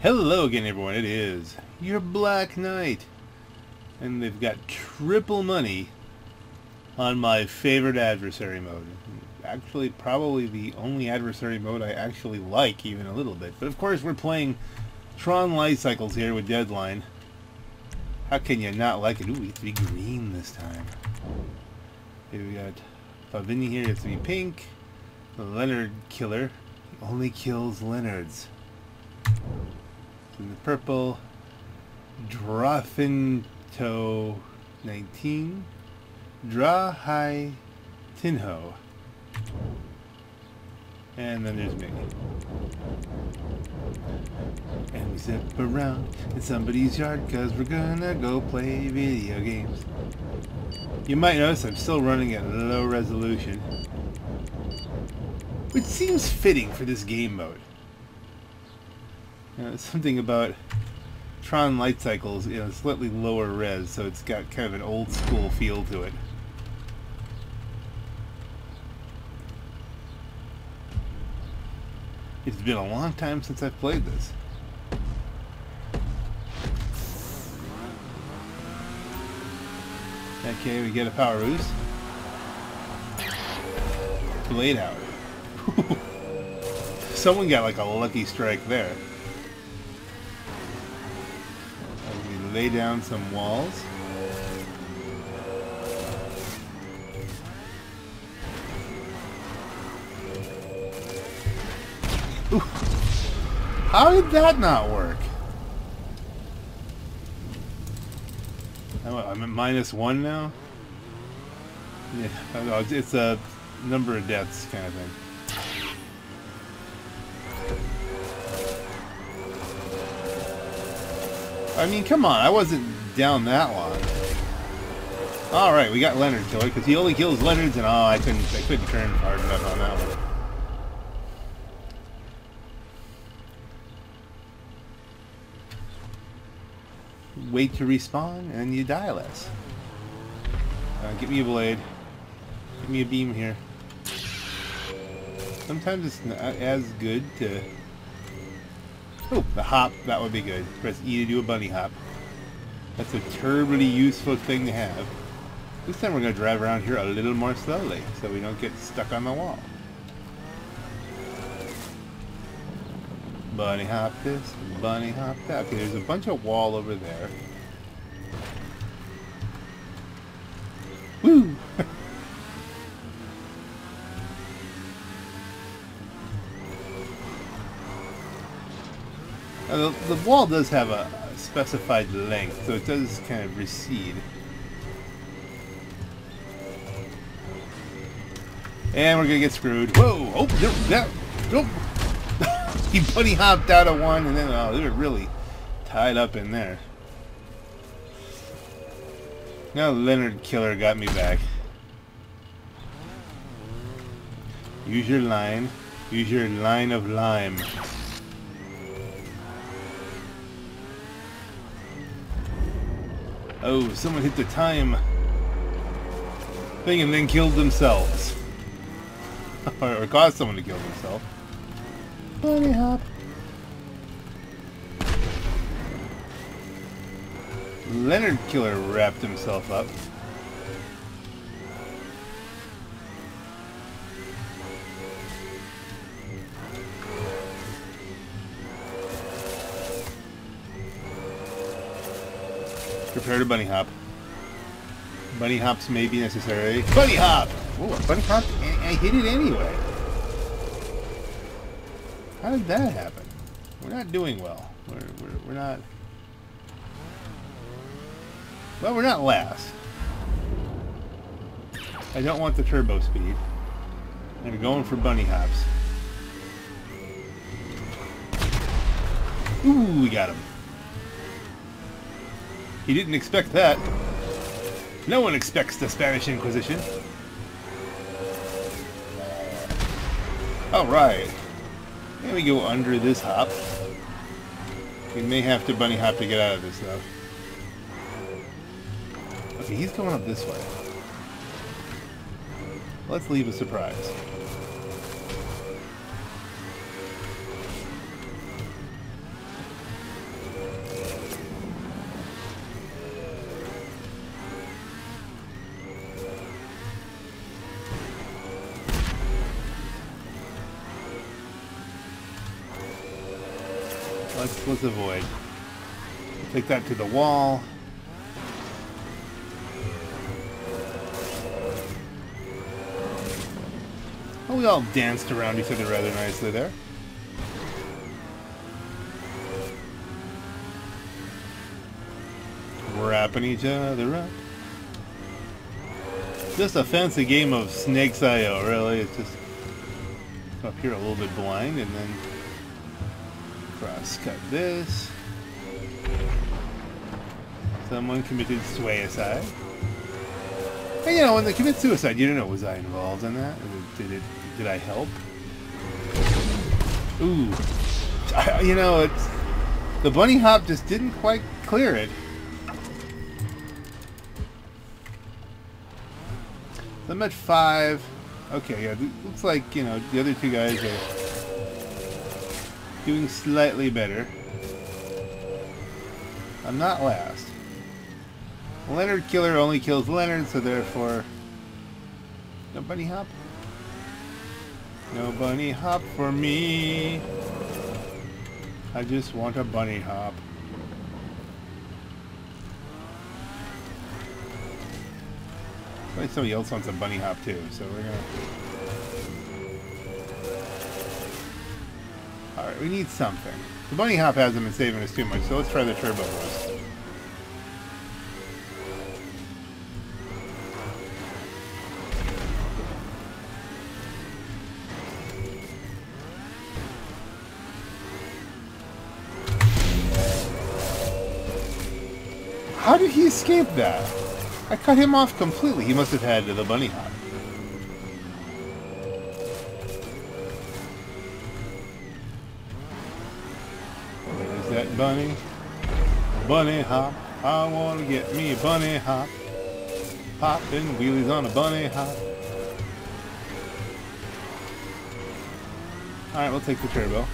Hello again, everyone. It is your Black Knight, and they've got triple money on my favorite adversary mode. Actually, probably the only adversary mode I actually like even a little bit. But of course, we're playing Tron Light Cycles here with Deadline. How can you not like it? Ooh, we have to be green this time. Here we got Pavamini here. It has to be pink. The Leonard Killer. He only kills Leonards. In the purple, Drahenfo 19, Drahenfo, and then there's me. And we zip around in somebody's yard because we're gonna go play video games. You might notice I'm still running at low resolution, which seems fitting for this game mode. Something about Tron Light Cycles, you know, slightly lower res, so it's got kind of an old school feel to it. It's been a long time since I've played this. Okay, we get a power boost. Blade out. Someone got like a lucky strike there. Lay down some walls. Ooh. How did that not work? I'm at -1 now? Yeah, I know, it's a number of deaths kind of thing. I mean, come on, I wasn't down that long. Alright, we got Leonard Killer, because he only kills Leonards, and oh, I couldn't turn hard enough on that one. Wait to respawn, and you die less. Give me a blade. Give me a beam here. Sometimes it's not as good to... Oh, the hop, that would be good. Press E to do a bunny hop. That's a terribly useful thing to have. This time we're going to drive around here a little more slowly so we don't get stuck on the wall. Bunny hop this, bunny hop that. Okay, there's a bunch of wall over there. Woo! The wall does have a specified length, so it does kind of recede. And we're gonna get screwed. Whoa! Oh, that! Oh! He bunny hopped out of one, and then oh, they were really tied up in there. Now Leonard Killer got me back. Use your line. Use your line of lime. Oh, someone hit the time thing and then killed themselves. Or caused someone to kill themselves. Bunny hop. Leonard Killer wrapped himself up. Prepare to bunny hop. Bunny hops may be necessary. Bunny hop! Oh, I bunny hopped and I hit it anyway. How did that happen? We're not doing well. We're not... Well, we're not last. I don't want the turbo speed. I'm going for bunny hops. Ooh, we got him. He didn't expect that. No one expects the Spanish Inquisition. Alright. Let me go under this hop. We may have to bunny hop to get out of this, though. Okay, he's going up this way. Let's leave a surprise. let's avoid. Take that to the wall. Well, we all danced around each other rather nicely there. Wrapping each other up. Just a fancy game of Snake's I.O., really. It's just up here a little bit blind, and then cross-cut this. Someone committed suicide. And you know, when they commit suicide, you don't know, was I involved in that? Did I help? Ooh. You know, it's... The bunny hop just didn't quite clear it. So I'm at 5. Okay, yeah, looks like, you know, the other two guys are doing slightly better. I'm not last. Leonard Killer only kills Leonard, so therefore... No bunny hop? No bunny hop for me! I just want a bunny hop. I think somebody else wants a bunny hop too, so we're gonna... Alright, we need something. The bunny hop hasn't been saving us too much, so let's try the turbo first. How did he escape that? I cut him off completely. He must have had the bunny hop. Where's that bunny? Bunny hop. I want to get me a bunny hop. Popping wheelies on a bunny hop. Alright, we'll take the turbo.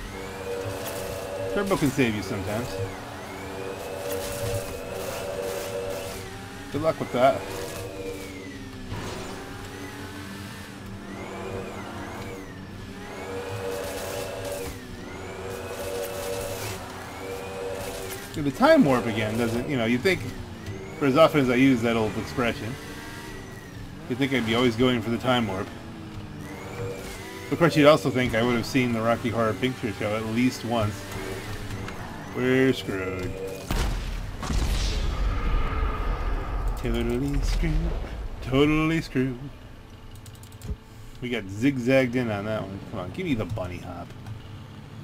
Turbo can save you sometimes. Good luck with that. The time warp again doesn't, you know, you think, for as often as I use that old expression, you'd think I'd be always going for the time warp. Of course, you'd also think I would have seen the Rocky Horror Picture Show at least once. We're screwed. Totally screwed. Totally screwed. We got zigzagged in on that one. Come on, give me the bunny hop.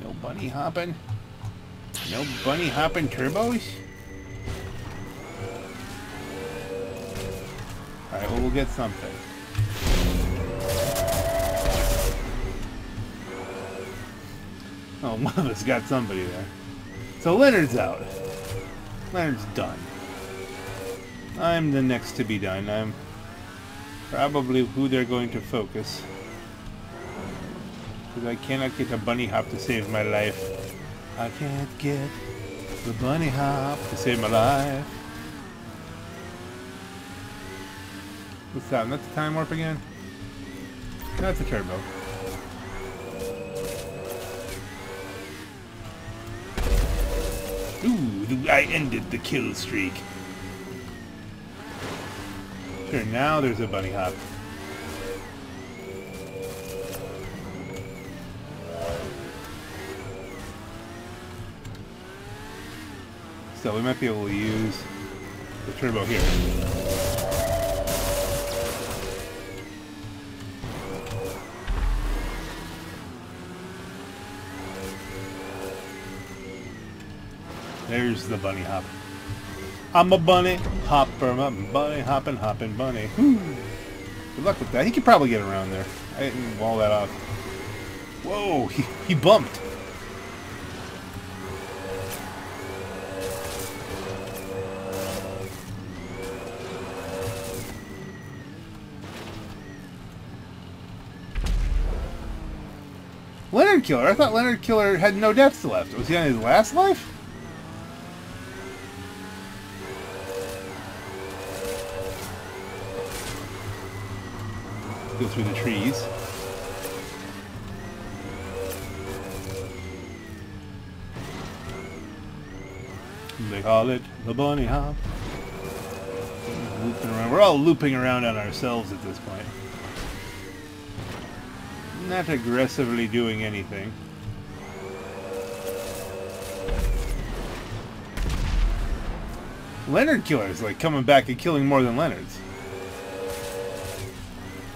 No bunny hopping? No bunny hopping turbos? Alright, well, we'll get something. Oh, one of us got somebody there. So Leonard's out. Leonard's done. I'm the next to be done. I'm probably who they're going to focus. Because I cannot get a bunny hop to save my life. I can't get the bunny hop to save my life. What's that? That's the time warp again? That's a turbo. Ooh, I ended the kill streak. Sure, now there's a bunny hop. So we might be able to use the turbo here. There's the bunny hop. I'm a bunny hopper, I'm a bunny hoppin', hoppin' bunny. Woo. Good luck with that. He could probably get around there. I didn't wall that off. Whoa, he bumped. Leonard Killer. I thought Leonard Killer had no deaths left. Was he on his last life? Go through the trees. They call it the bunny hop. Looping around. We're all looping around on ourselves at this point. Not aggressively doing anything. Leonard Killer is like coming back and killing more than Leonard's.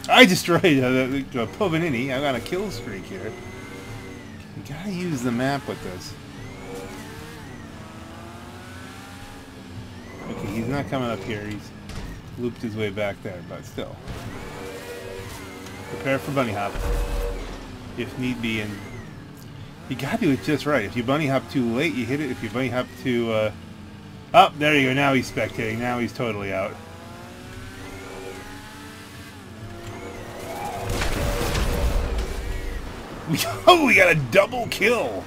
I destroyed the Pavamini. I got a kill streak here. You gotta use the map with this. Okay, he's not coming up here. He's looped his way back there, but still. Prepare for bunny hop, if need be, and you gotta do it just right. If you bunny hop too late, you hit it. If you bunny hop too, oh, there you go. Now he's spectating. Now he's totally out. Oh, we got a double kill!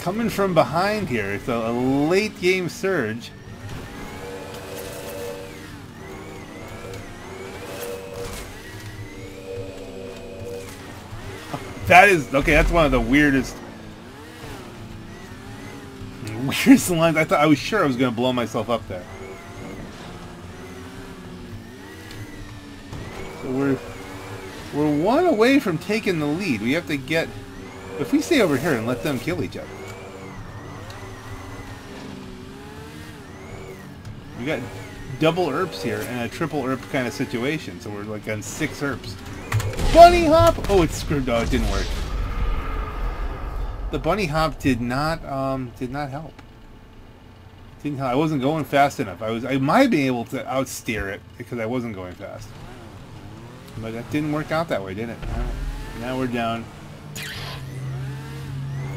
Coming from behind here. It's a late game surge. That is... Okay, that's one of the weirdest lines. I thought... I was sure I was going to blow myself up there. So we're one away from taking the lead. We have to get... If we stay over here and let them kill each other. We got double herps here and a triple herp kind of situation. So we're like on 6 herps. Bunny hop! Oh, it's screwed. Oh, it didn't work. The bunny hop did not help. Didn't help. I wasn't going fast enough. I might be able to outsteer it because I wasn't going fast. But that didn't work out that way, did it? All right. Now we're down.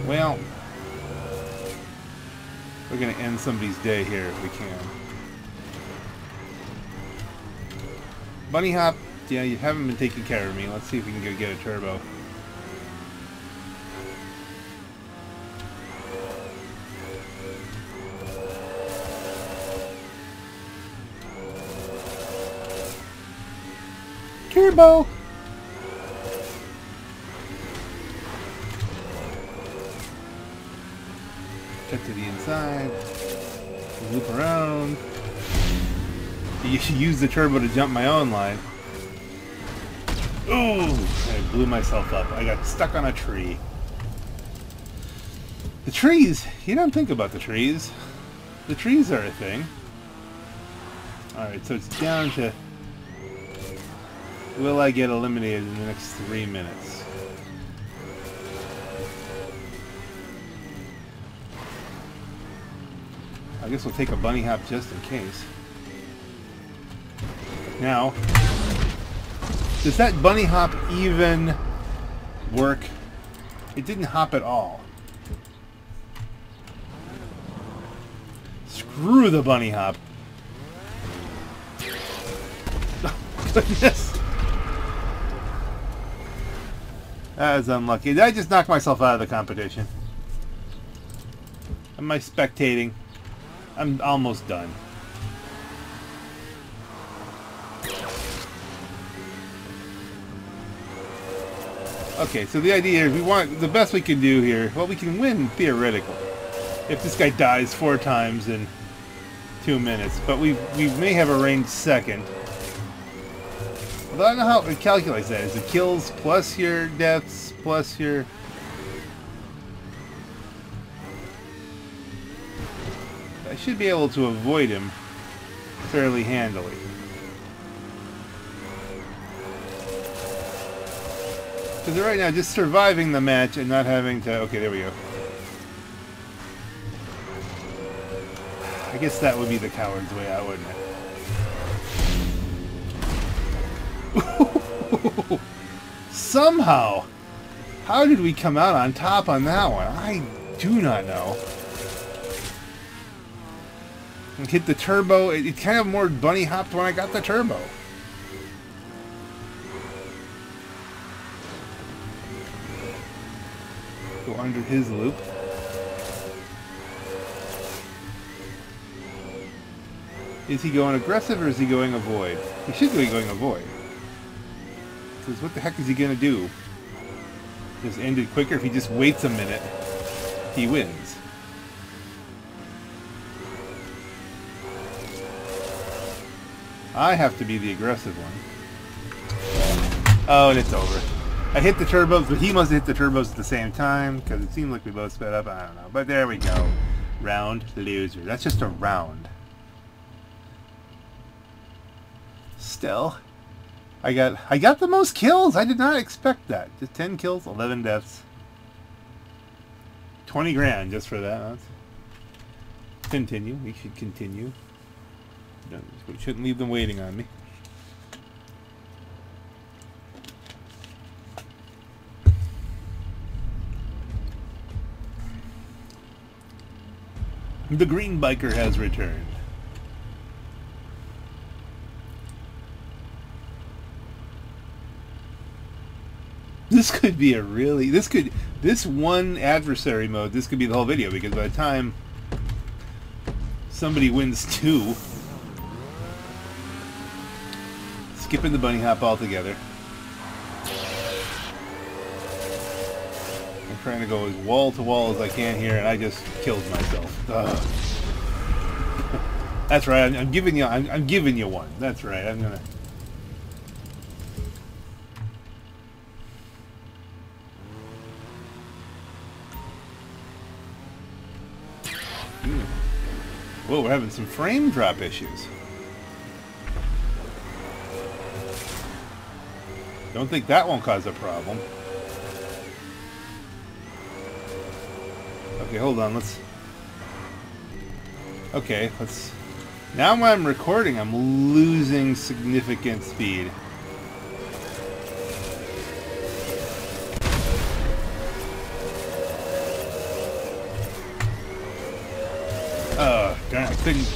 Well, we're gonna end somebody's day here if we can. Bunny hop. Yeah, you haven't been taking care of me. Let's see if we can go get a turbo. Turbo! Cut to the inside. Loop around. You should use the turbo to jump my own line. Ooh! I blew myself up. I got stuck on a tree. The trees! You don't think about the trees. The trees are a thing. Alright, so it's down to... Will I get eliminated in the next 3 minutes? I guess we'll take a bunny hop just in case. Now... Does that bunny hop even work? It didn't hop at all. Screw the bunny hop. Oh, goodness. That is unlucky. Did I just knock myself out of the competition? Am I spectating? I'm almost done. Okay, so the idea is we want the best we can do here. Well, we can win theoretically if this guy dies 4 times in 2 minutes, but we may have a ranged second. Although I don't know how it calculates that. Is it kills plus your deaths plus your? I should be able to avoid him fairly handily. Because right now, just surviving the match and not having to... Okay, there we go. I guess that would be the coward's way out, wouldn't it? Somehow! How did we come out on top on that one? I do not know. And hit the turbo. It kind of more bunny hopped when I got the turbo. Go under his loop. Is he going aggressive or is he going avoid? He should be going avoid. Because what the heck is he going to do? Just end it quicker if he just waits a minute. he wins. I have to be the aggressive one. Oh, and it's over. I hit the turbos, but he must have hit the turbos at the same time, because it seemed like we both sped up. I don't know. But there we go. Round loser. That's just a round. Still, I got the most kills. I did not expect that. Just 10 kills, 11 deaths. 20 grand just for that. Continue. We should continue. No, we shouldn't leave them waiting on me. The green biker has returned. This could be a really... This one adversary mode, this could be the whole video, because by the time somebody wins two... Skipping the bunny hop altogether. I'm trying to go as wall-to-wall as I can here, and I just killed myself. Ugh. That's right, I'm giving you... I'm giving you one. That's right, I'm gonna... Whoa, we're having some frame drop issues. Don't think that won't cause a problem. Okay, hold on, let's... Okay, let's... Now when I'm recording, I'm losing significant speed. Oh, darn, I couldn't...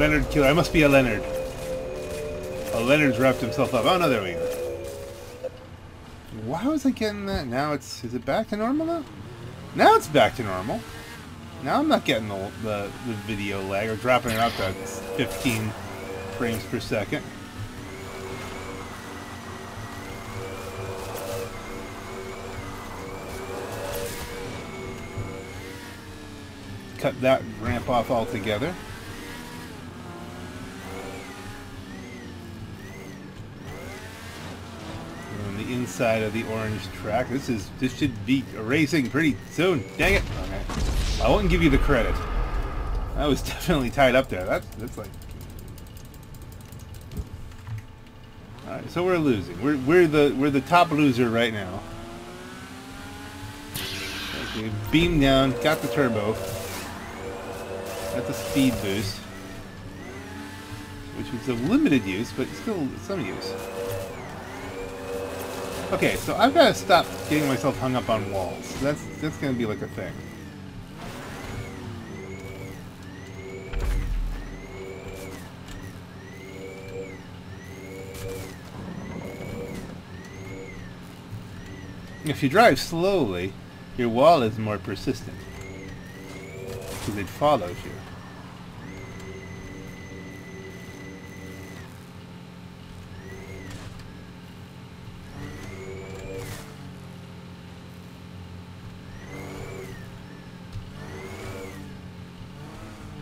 Leonard Killer. I must be a Leonard. Oh, Leonard's wrapped himself up. Oh, no, there we go. Why was I getting that? Now it's... Is it back to normal now? Now it's back to normal. Now I'm not getting the video lag or dropping it up to 15 frames per second. Cut that ramp off altogether. Inside of the orange track. This should be racing pretty soon. Dang it! Okay. I won't give you the credit. I was definitely tied up there. That's like. All right, so we're losing. We're the top loser right now. Okay, beam down. Got the turbo. Got the speed boost, which was of limited use, but still some use. Okay, so I've got to stop getting myself hung up on walls. That's going to be like a thing. If you drive slowly, your wall is more persistent, because it follows you.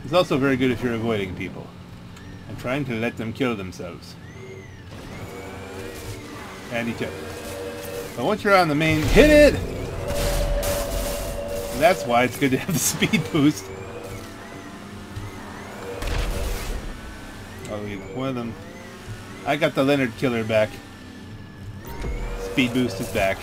It's also very good if you're avoiding people and trying to let them kill themselves and each other. But once you're on the main, hit it! And that's why it's good to have the speed boost. Oh, either one of them. I got the Leonard Killer back. Speed boost is back.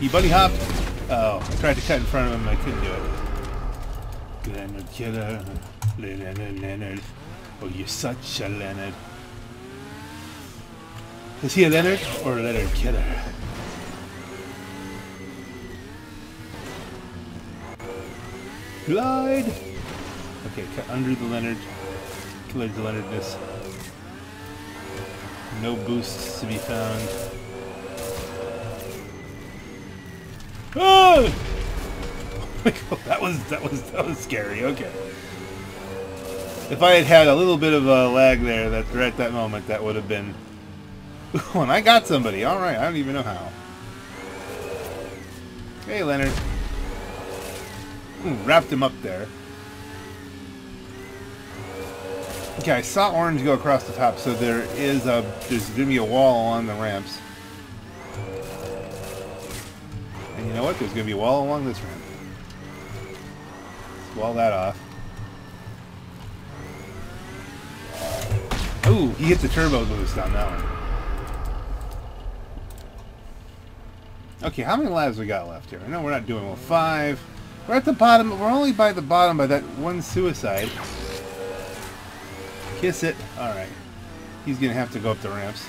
He bunny hopped. Oh, I tried to cut in front of him. I couldn't do it. Leonard Killer. Leonard. Oh, you're such a Leonard. Is he a Leonard or a Leonard Killer? Glide. Okay, cut under the Leonard. Killer's Leonardness. No boosts to be found. Oh! Oh my God, that was scary. Okay, If I had had a little bit of a lag there that right at that moment, that would have been... Oh, and I got somebody. All right, I don't even know how. Hey, Leonard. Ooh, wrapped him up there. Okay, I saw orange go across the top, so there's going to be a wall on the ramps. And you know what? There's going to be a wall along this ramp. Let's wall that off. Ooh, he hit the turbo boost on that one. Okay, how many lives we got left here? I know we're not doing well. 5. We're at the bottom. We're only by the bottom by that one suicide. Kiss it. Alright. He's going to have to go up the ramps.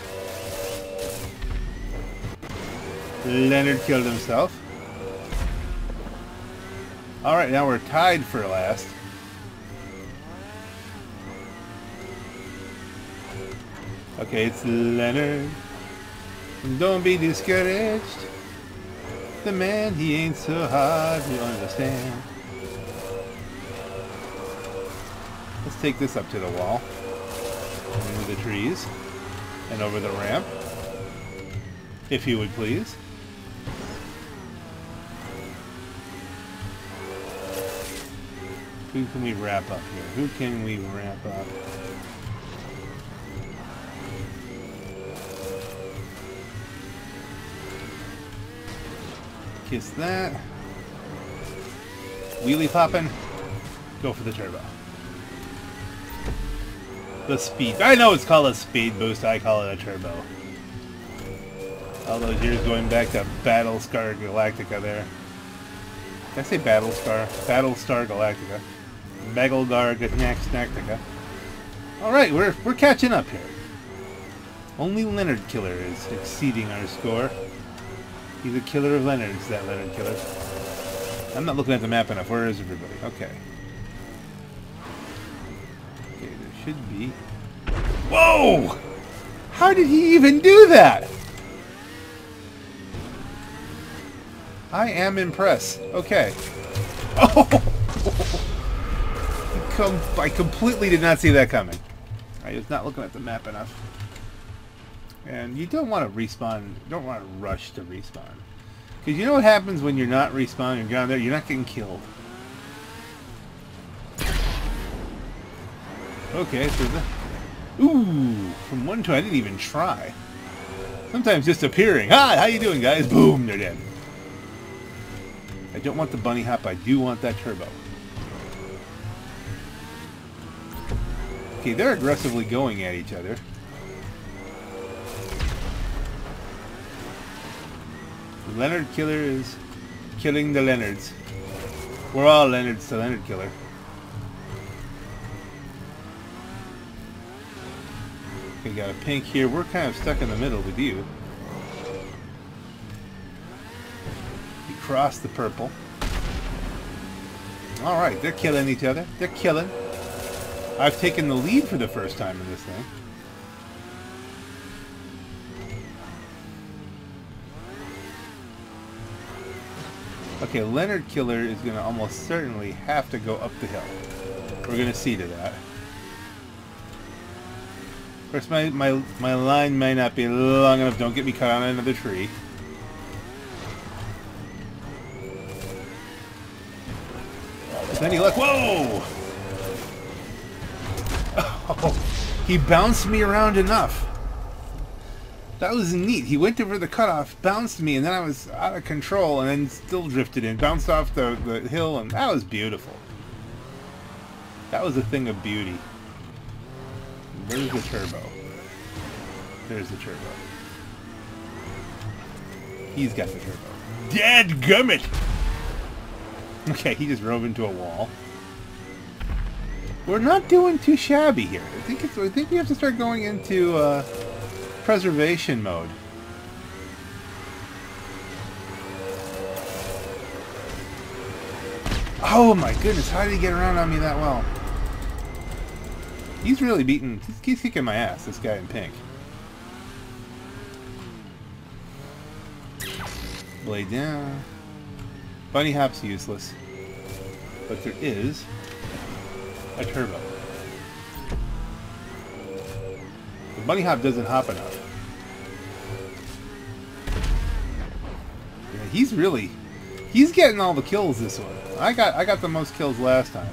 Leonard killed himself. Alright, now we're tied for last. Okay, it's Leonard. Don't be discouraged. The man, he ain't so hard to understand. Let's take this up to the wall. Over the trees. And over the ramp. If you would please. Who can we wrap up here? Who can we wrap up? Kiss that. Wheelie popping. Go for the turbo. The speed. I know it's called a speed boost. I call it a turbo. All those years going back to Battlestar Galactica there. Did I say Battlestar? Battlestar Galactica. Megalgar Galactica. Alright, we're catching up here. Only Leonard Killer is exceeding our score. He's a killer of Leonards, that Leonard Killer. I'm not looking at the map enough. Where is everybody? Okay. Okay, there should be... Whoa! How did he even do that? I am impressed. Okay. Oh! I completely did not see that coming. I was not looking at the map enough. And you don't want to respawn. You don't want to rush to respawn, because you know what happens when you're not respawning. You're down there. You're not getting killed. Okay, so the ooh, from one to I didn't even try. Sometimes just appearing. Hi, how you doing, guys? Boom, they're dead. I don't want the bunny hop. I do want that turbo. Okay, they're aggressively going at each other. Leonard Killer is killing the Leonards. We're all Leonards to Leonard Killer. We got a pink here. We're kind of stuck in the middle with you. You cross the purple. Alright, they're killing each other. They're killing. I've taken the lead for the first time in this thing. Okay, Leonard Killer is going to almost certainly have to go up the hill. We're going to see to that. Of course, my line may not be long enough. Don't get me caught on another tree. With any luck... Whoa! Oh, he bounced me around enough. That was neat. He went over the cutoff, bounced me, and then I was out of control, and then still drifted in. Bounced off the hill, and that was beautiful. That was a thing of beauty. Where's the turbo? There's the turbo. He's got the turbo. Dadgummit! Okay, he just rove into a wall. We're not doing too shabby here. I think we have to start going into... preservation mode. Oh my goodness, how did he get around on me that well? He's really beating, he's kicking my ass, this guy in pink. Blade down. Bunny hop's useless. But there is a turbo. bunny hop doesn't hop enough. Yeah, he's really... He's getting all the kills this one. I got the most kills last time.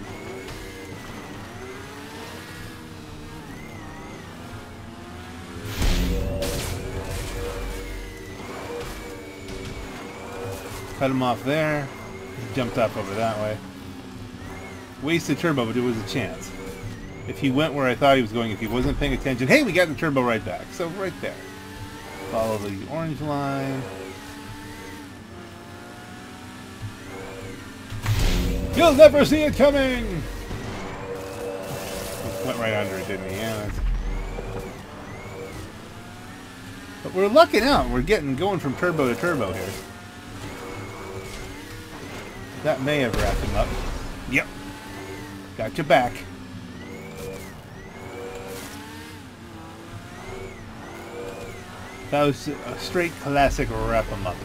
Cut him off there. He jumped up over that way. Wasted turbo, but it was a chance. If he went where I thought he was going, if he wasn't paying attention... Hey, we got the turbo right back. So right there. Follow the orange line. You'll never see it coming! Went right under it, didn't he? Yeah. But we're lucking out. We're going from turbo to turbo here. That may have wrapped him up. Yep. Got you back. That was a straight classic wrap him up.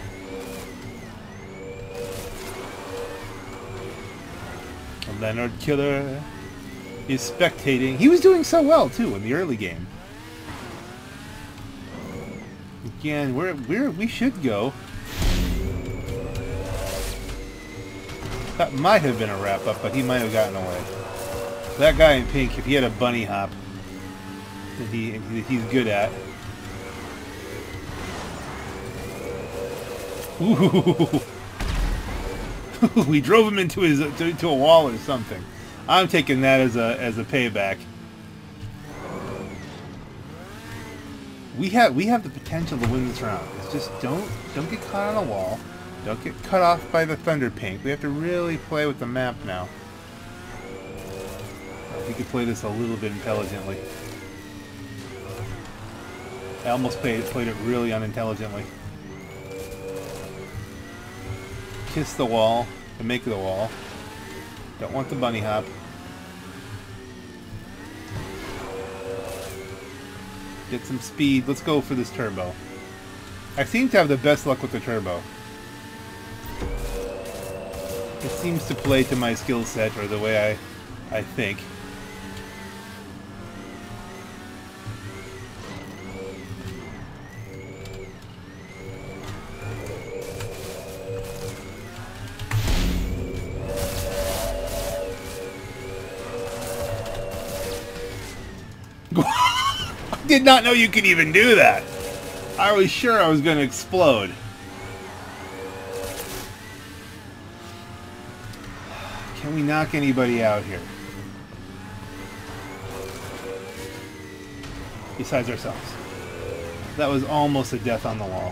Leonard Killer is spectating. He was doing so well too in the early game. Again, we should go. That might have been a wrap up, but he might have gotten away. That guy in pink, if he had a bunny hop that he's good at. Ooh. We drove him into a wall or something. I'm taking that as a payback. We have the potential to win this round. It's just don't get caught on a wall. Don't get cut off by the Thunder Pink. We have to really play with the map now. We could play this a little bit intelligently. I almost played it really unintelligently. Kiss the wall and make the wall. Don't want the bunny hop. Get some speed. Let's go for this turbo. I seem to have the best luck with the turbo. It seems to play to my skill set or the way I think. I did not know you could even do that. I was sure I was going to explode. Can we knock anybody out here? Besides ourselves. That was almost a death on the wall.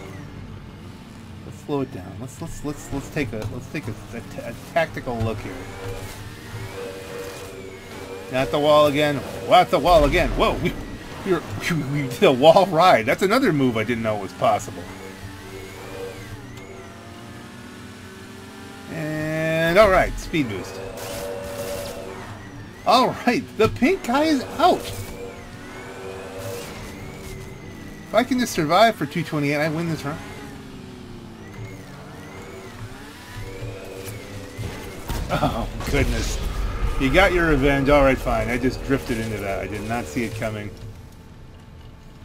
Let's slow it down. Let's take a tactical look here. At the wall again. At the wall again. Whoa. We did a wall ride. That's another move I didn't know was possible. And alright, speed boost. Alright, the pink guy is out. If I can just survive for 228, I win this round. Oh, goodness. You got your revenge. Alright, fine. I just drifted into that. I did not see it coming.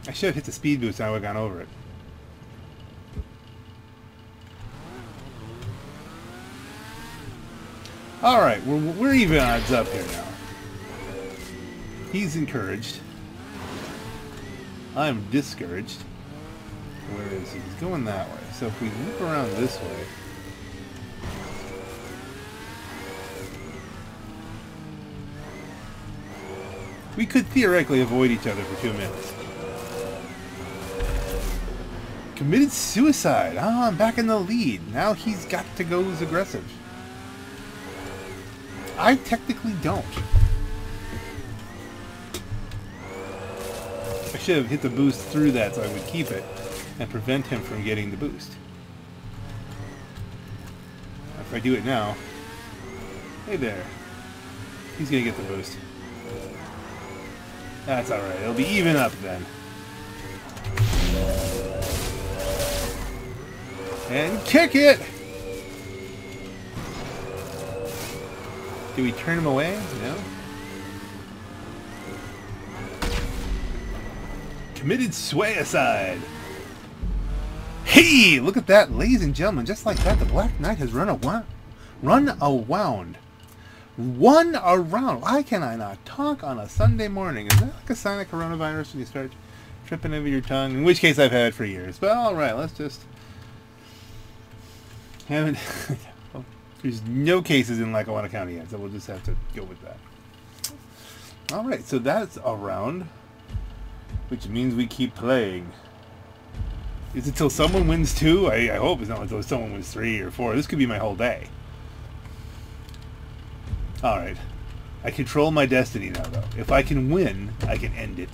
I should have hit the speed boost and I would have gone over it. Alright, we're even odds up here now. He's encouraged. I'm discouraged. Where is he? He's going that way. So if we loop around this way... We could theoretically avoid each other for 2 minutes. Committed suicide. Ah, I'm back in the lead. Now he's got to go as aggressive. I technically don't. I should have hit the boost through that so I would keep it and prevent him from getting the boost. If I do it now... Hey there. He's going to get the boost. That's alright. It'll be even up then. And kick it! Do we turn him away? No. committed swayicide. Hey, look at that, ladies and gentlemen. Just like that, the Black Knight has run around. Why can I not talk on a Sunday morning? Is that like a sign of coronavirus when you start tripping over your tongue? In which case, I've had it for years. But all right, let's just have it. There's no cases in Lackawanna County yet, so we'll just have to go with that. All right, so that's a round, which means we keep playing. Is it till someone wins two? I hope it's not until someone wins three or four. This could be my whole day. All right. I control my destiny now, though. If I can win, I can end it.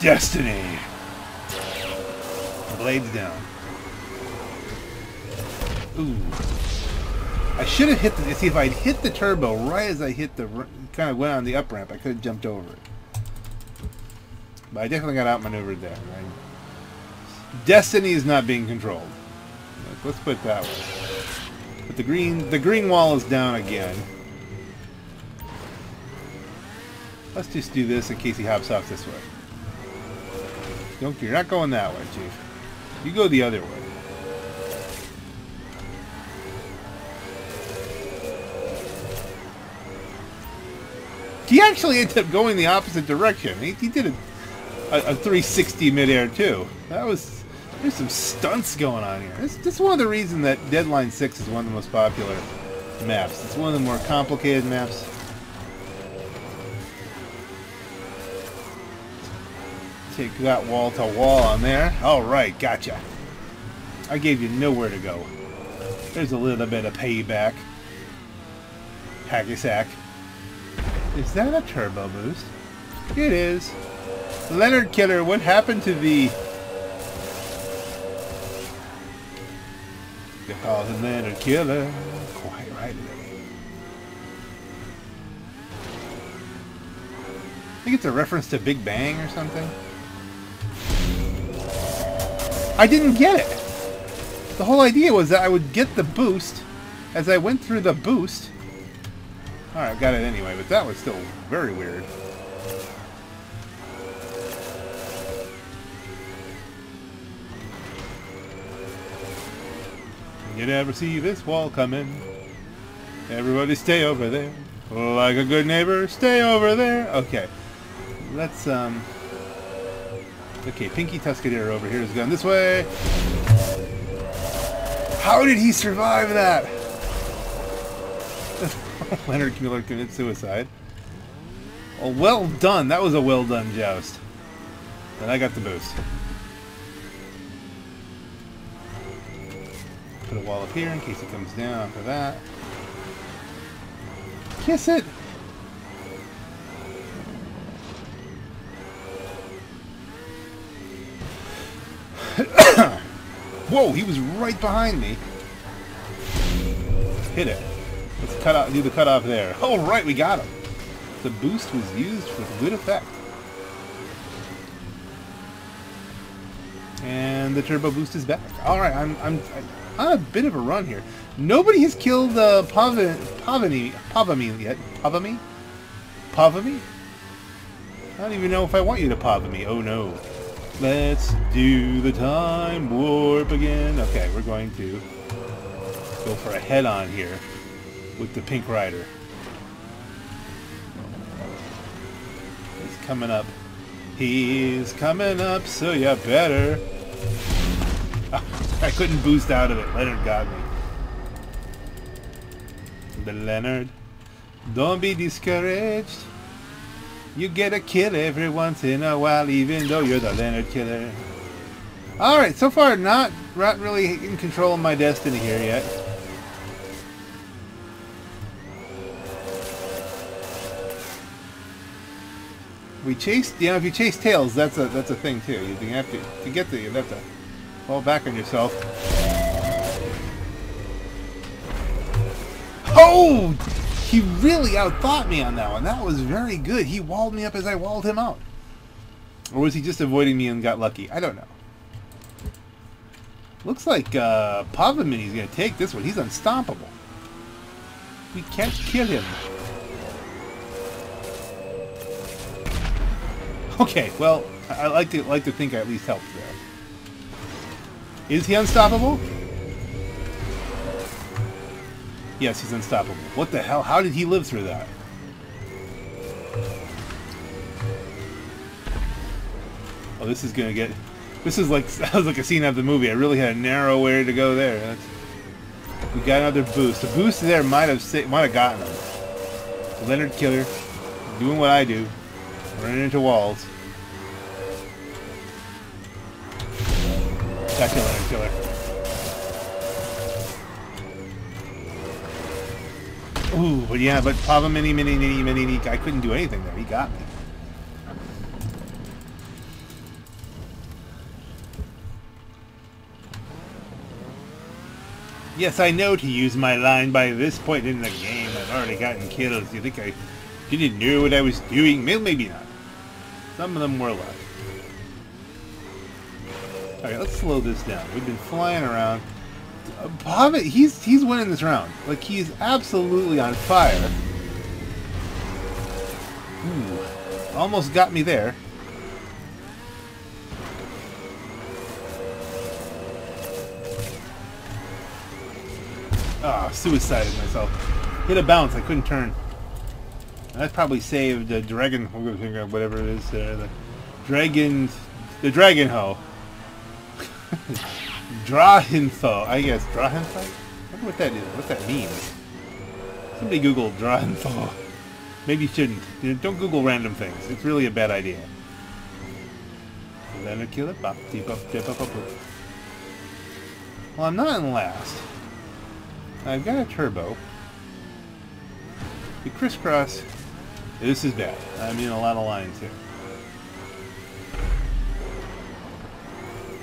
Destiny! Blades down. Ooh. I should have hit the... See, if I'd hit the turbo right as I hit the... Kind of went on the up-ramp, I could have jumped over it. But I definitely got outmaneuvered there. Right? Destiny is not being controlled. Let's put it that way. But the green wall is down again. Let's just do this in case he hops off this way. Don't, you're not going that way, Chief. You go the other way. He actually ended up going the opposite direction. He did a 360 midair too. That was, there's some stunts going on here. This is one of the reasons that Deadline 6 is one of the most popular maps. It's one of the more complicated maps. Take that wall to wall on there. All right, gotcha. I gave you nowhere to go. There's a little bit of payback. Hacky-sack. Is that a turbo boost? It is. Leonard Killer, what happened to the... They call him Leonard Killer. Quite right. I think it's a reference to Big Bang or something. I didn't get it. The whole idea was that I would get the boost as I went through the boost. Alright, got it anyway, but that was still very weird. You never see this wall coming. Everybody stay over there. Like a good neighbor, stay over there. Okay. Let's, Okay, Pinky Tuscadero over here is going this way. How did he survive that? Leonard Killer committed suicide. Oh, well done. That was a well done joust. And I got the boost. Put a wall up here in case it comes down after that. Kiss it! Whoa, he was right behind me. Hit it. Let's cut off, do the cutoff there. Oh, right, we got him. The boost was used with good effect. And the turbo boost is back. All right, I'm on a bit of a run here. Nobody has killed the Pavamini yet. Pavamini? Pavamini? I don't even know if I want you to Pavamini. Oh, no. Let's do the time warp again. Okay, we're going to go for a head-on here. With the Pink Rider. He's coming up. He's coming up, so you better. I couldn't boost out of it. Leonard got me. The Leonard. Don't be discouraged. You get a kill every once in a while, even though you're the Leonard Killer. Alright, so far not really in control of my destiny here yet. We chase, you know, if you chase tails, that's a thing too. You have to, you have to fall back on yourself. Oh! He really outthought me on that one. That was very good. He walled me up as I walled him out. Or was he just avoiding me and got lucky? I don't know. Looks like Pavamini's going to take this one. He's unstoppable. We can't kill him. Okay, well, I like to think I at least helped there. Is he unstoppable? Yes, he's unstoppable. What the hell? How did he live through that? Oh, this is gonna get... This is like... That was like a scene out of the movie. I really had a narrow way to go there. That's, we got another boost. The boost there might have gotten him. Leonard Killer. Doing what I do. Running into walls. Attack Leonard Killer. Ooh, but yeah, but Pavamini, I couldn't do anything there. He got me. Yes, I know to use my line by this point in the game. I've already gotten kills. You think I didn't know what I was doing? Maybe not. Some of them were left. Alright, let's slow this down. We've been flying around. Pavit, he's winning this round. Like, he's absolutely on fire. Ooh, almost got me there. Ah, suicided myself. Hit a bounce, I couldn't turn. That probably saved the dragon, whatever it is, the Drahenfo. Drahenfo, I guess. Drahenfo? I wonder what that is. What that means? Somebody Google Drahenfo. Maybe you shouldn't. You know, don't Google random things. It's really a bad idea. Well, I'm not in last. I've got a turbo. The crisscross. This is bad. I'm in a lot of lines here.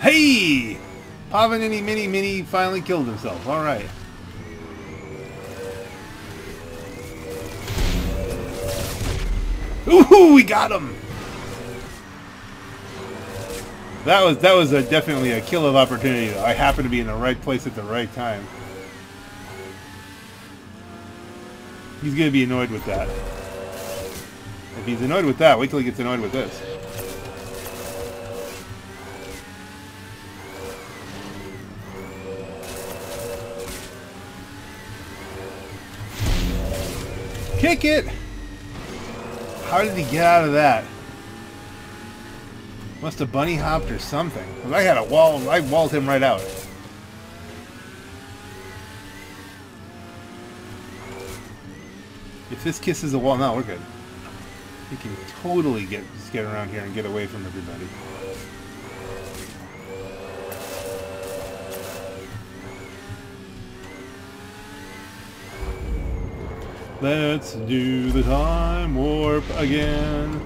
Hey! Pavamini Mini finally killed himself. Alright. Ooh, we got him! That was definitely a kill of opportunity though. I happened to be in the right place at the right time. He's gonna be annoyed with that. If he's annoyed with that, wait till he gets annoyed with this. Kick it! How did he get out of that? Must have bunny hopped or something. Cause I had a wall, I walled him right out. If this kisses the wall, no, we're good. He can totally get around here and get away from everybody. Let's do the time warp again.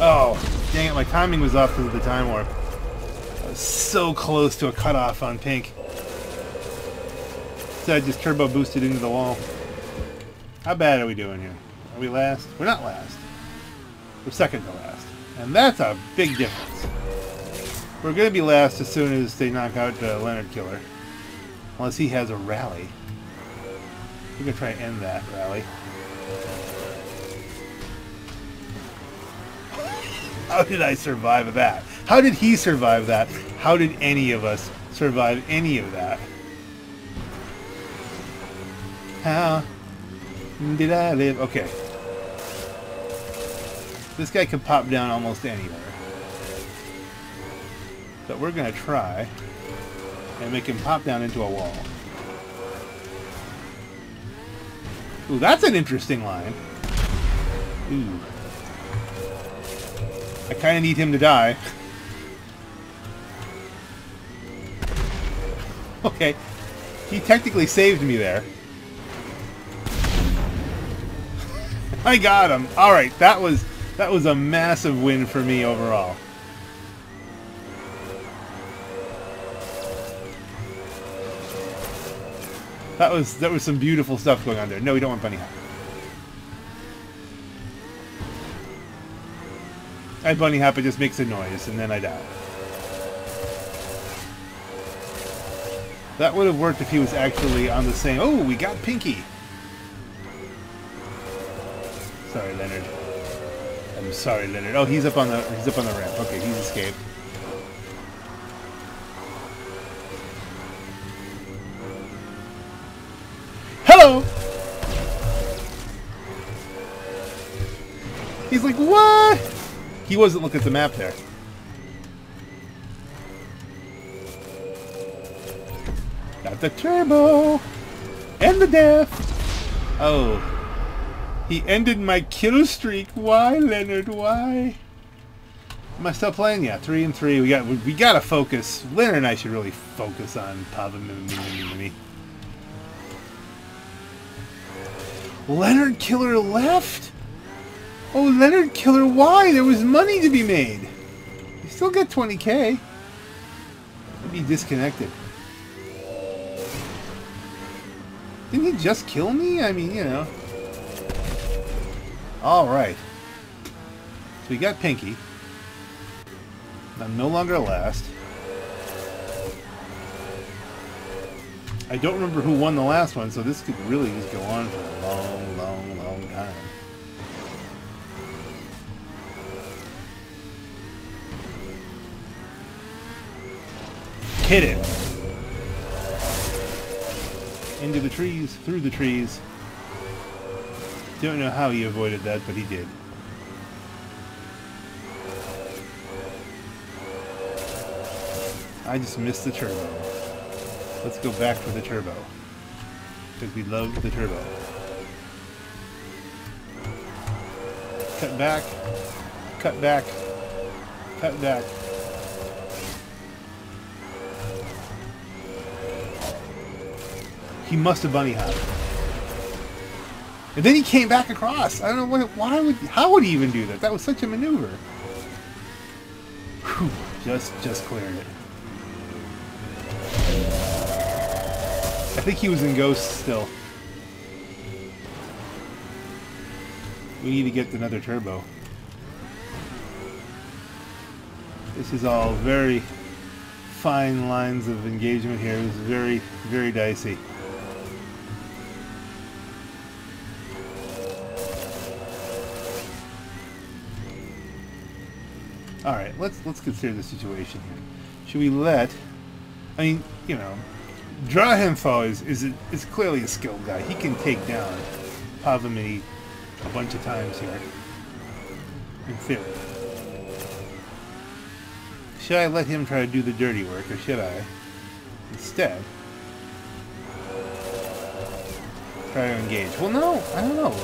Oh, dang it, my timing was off because of the time warp. I was so close to a cutoff on Pink. So I just turbo boosted into the wall. How bad are we doing here? Are we last? We're not last. We're second to last. And that's a big difference. We're going to be last as soon as they knock out Leonard Killer. Unless he has a rally. We're gonna try and end that rally. How did I survive that? How did he survive that? How did any of us survive any of that? How did I live? Okay. This guy could pop down almost anywhere. But we're gonna try and make him pop down into a wall. Ooh, that's an interesting line. Ooh. I kind of need him to die. Okay. He technically saved me there. I got him. Alright, that was a massive win for me overall. That was some beautiful stuff going on there. No, we don't want bunny hop. I bunny hop, it just makes a noise, and then I die. That would have worked if he was actually on the same... Oh, we got Pinky! Sorry, Leonard. I'm sorry, Leonard. Oh, he's up on the ramp. Okay, he's escaped. Hello. He's like, what? He wasn't looking at the map there. Got the turbo and the death. Oh. He ended my kill streak. Why, Leonard? Why? Am I still playing? Yeah, 3-3. We gotta focus. Leonard and I should really focus on Pavamini. Leonard Killer left? Oh, Leonard Killer, why? There was money to be made. You still got 20K. I'd be disconnected. Didn't he just kill me? I mean, you know. Alright. So we got Pinky. I'm no longer last. I don't remember who won the last one, so this could really just go on for a long, long, long time. Hit it! Into the trees, through the trees. Don't know how he avoided that, but he did. I just missed the turbo. Let's go back for the turbo. Because we love the turbo. Cut back. Cut back. Cut back. He must have bunny hopped. And then he came back across. I don't know how would he even do that? That was such a maneuver. Whew, just cleared it. I think he was in ghosts still. We need to get another turbo. This is all very fine lines of engagement here. It was very, very dicey. All right, let's consider the situation here. Should we let? I mean, you know, Drahenfo is clearly a skilled guy. He can take down Pavamini a bunch of times here. In theory, should I let him try to do the dirty work, or should I instead try to engage? Well, no, I don't know.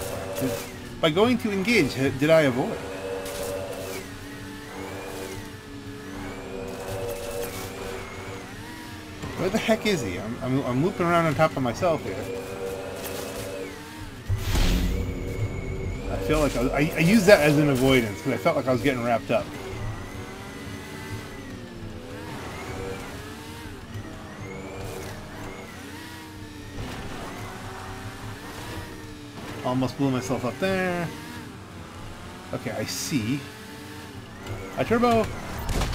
By going to engage, did I avoid? Where the heck is he? I'm looping around on top of myself here. I feel like I used that as an avoidance because I felt like I was getting wrapped up. Almost blew myself up there. Okay, I see. I turbo,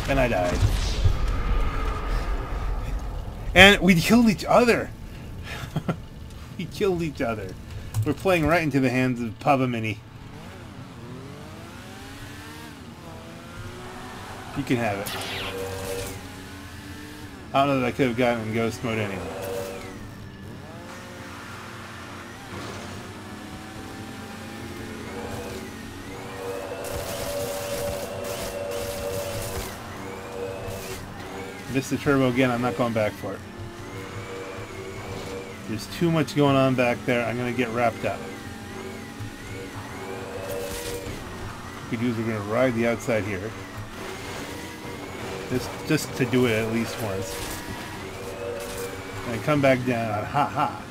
and I died. And we killed each other. We killed each other. We're playing right into the hands of Pavamini. You can have it. I don't know that I could have gotten in ghost mode anyway. Missed the turbo again. I'm not going back for it. There's too much going on back there. I'm going to get wrapped up. What we do is we're going to ride the outside here. Just to do it at least once. And come back down. Ha ha.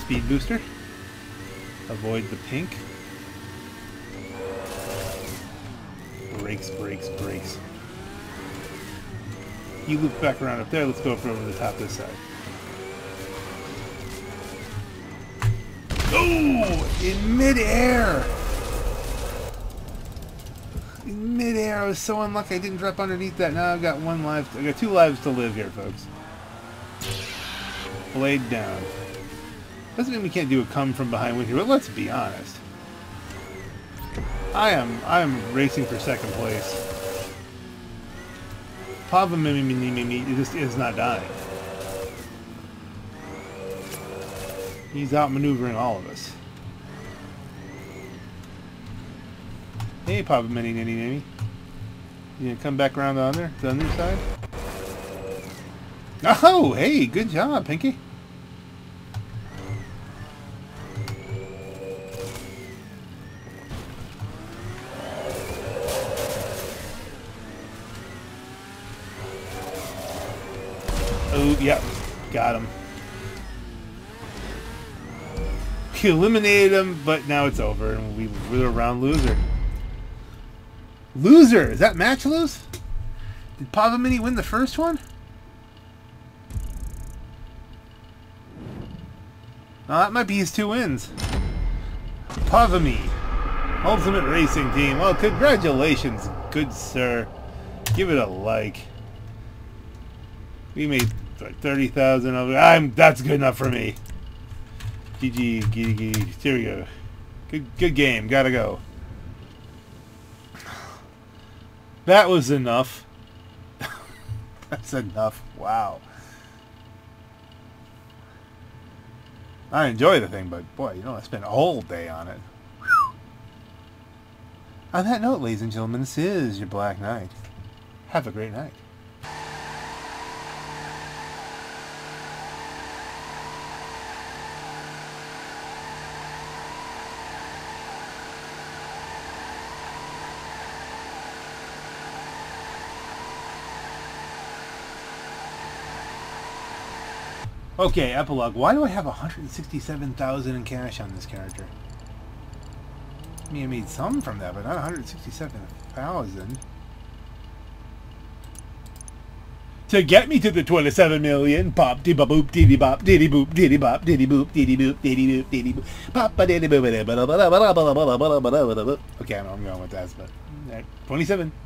Speed booster. Avoid the pink. Brakes, brakes, brakes. You loop back around up there. Let's go up over the top this side. Oh! In midair! In midair, I was so unlucky I didn't drop underneath that. Now I've got one life. I've got two lives to live here, folks. Blade down. Doesn't mean we can't do a come from behind win here, but let's be honest. I am racing for second place. Pavamini just is not dying. He's outmaneuvering all of us. Hey, Pavamini, Ninny. You gonna come back around on there? The other side? Oh, hey, good job, Pinky. Oh, yep, got him. We eliminated him, but now it's over, and we're a round loser. Loser! Is that match lose? Did Pavamini win the first one? Oh, that might be his two wins. Pavamini, Ultimate Racing Team. Well, congratulations, good sir. Give it a like. We made like 30,000 of it. That's good enough for me. GG, GG. Here we go. Good game. Gotta go. That was enough. That's enough. Wow. I enjoy the thing, but boy, you know, I spent a whole day on it. Whew. On that note, ladies and gentlemen, this is your Black Knight. Have a great night. Okay, epilogue. Why do I have 167,000 in cash on this character? I mean, I made some from that, but not 167,000. To get me to the 27 million, pop dee ba boop dee bop diddy boop diddy bop diddy boop diddy boop diddy boop diddy boop pop ba diddy boop. Okay, I know I'm going with that, but 27.